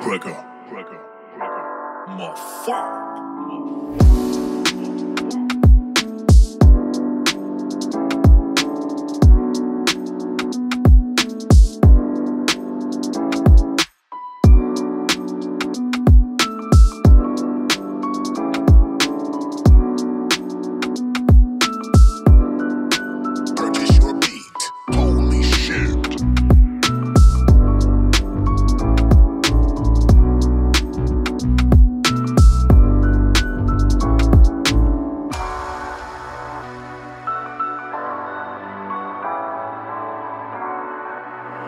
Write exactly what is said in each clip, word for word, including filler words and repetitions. Breaker, breaker, breaker, motherfucker.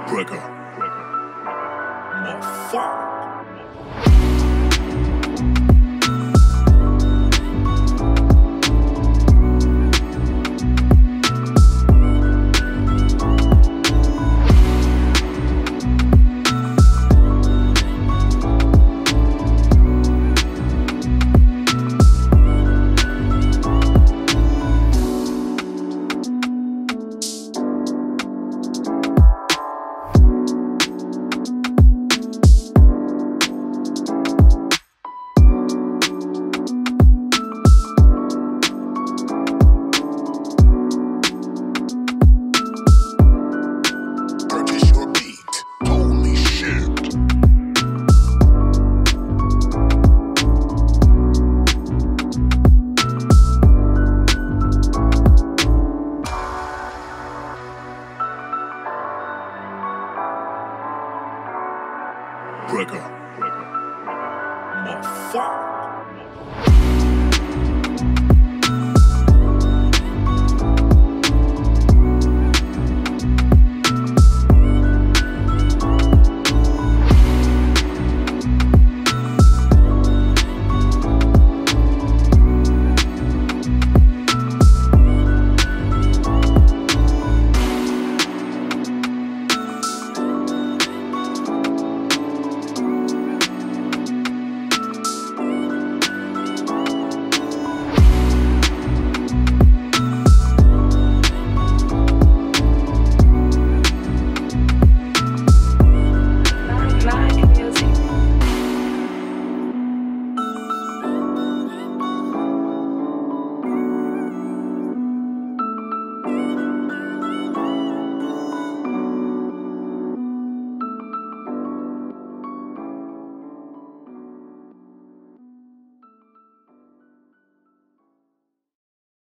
Breaker, breaker, motherfucker. Breaker, breaker, motherfucker.